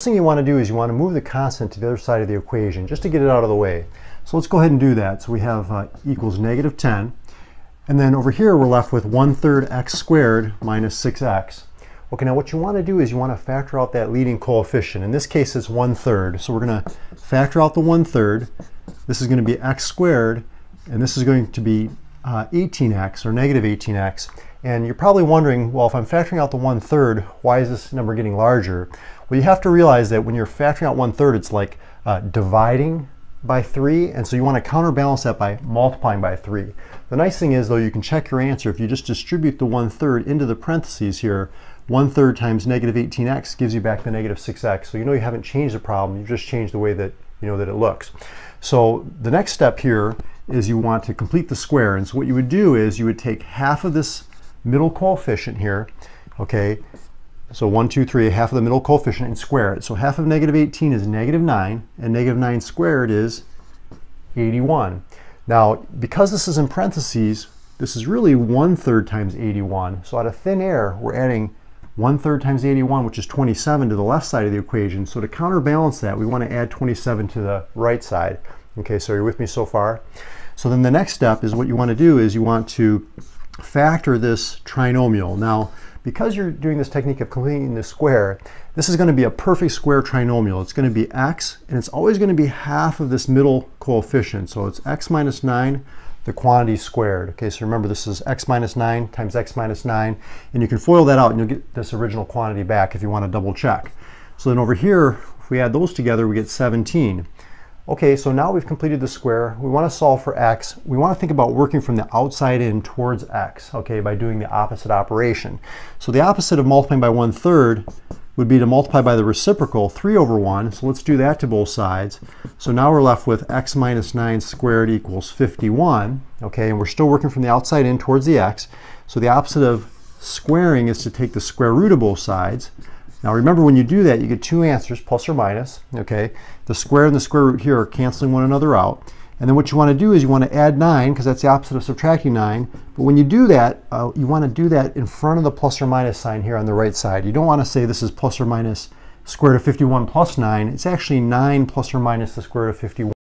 First thing you want to do is you want to move the constant to the other side of the equation just to get it out of the way. So let's go ahead and do that. So we have equals negative 10, and then over here we're left with 1/3 x squared minus 6x. Okay, now what you want to do is you want to factor out that leading coefficient. In this case it's 1/3, so we're going to factor out the 1/3. This is going to be x squared, and this is going to be 18x or negative 18x. And you're probably wondering, well, if I'm factoring out the 1/3, why is this number getting larger? Well, you have to realize that when you're factoring out 1/3, it's like dividing by 3, and so you want to counterbalance that by multiplying by 3. The nice thing is, though, you can check your answer if you just distribute the 1/3 into the parentheses here. 1/3 times negative 18x gives you back the negative 6x, so you know you haven't changed the problem, you've just changed the way that you know that it looks. So the next step here is you want to complete the square, and so what you would do is you would take half of this middle coefficient here, okay, so 1, 2, 3, half of the middle coefficient, and square it. So half of negative 18 is negative 9, and negative 9 squared is 81. Now, because this is in parentheses, this is really 1/3 times 81, so out of thin air we're adding 1/3 times 81, which is 27, to the left side of the equation. So to counterbalance that, we want to add 27 to the right side. Okay, so you're with me so far? So then the next step is what you want to do is you want to factor this trinomial. Now, because you're doing this technique of completing the square, this is going to be a perfect square trinomial. It's going to be x, and it's always going to be half of this middle coefficient. So it's x minus 9, the quantity squared. Okay, so remember this is x minus 9 times x minus 9, and you can FOIL that out and you'll get this original quantity back if you want to double check. So then over here, if we add those together, we get 17. Okay, so now we've completed the square. We want to solve for x. We want to think about working from the outside in towards x, okay, by doing the opposite operation. So the opposite of multiplying by 1/3 would be to multiply by the reciprocal, 3/1. So let's do that to both sides. So now we're left with x minus 9 squared equals 51, okay, and we're still working from the outside in towards the x. So the opposite of squaring is to take the square root of both sides. Now remember, when you do that, you get two answers, plus or minus, okay? The square and the square root here are canceling one another out. And then what you want to do is you want to add 9, because that's the opposite of subtracting 9. But when you do that, you want to do that in front of the plus or minus sign here on the right side. You don't want to say this is plus or minus square root of 51 plus 9. It's actually 9 plus or minus the square root of 51.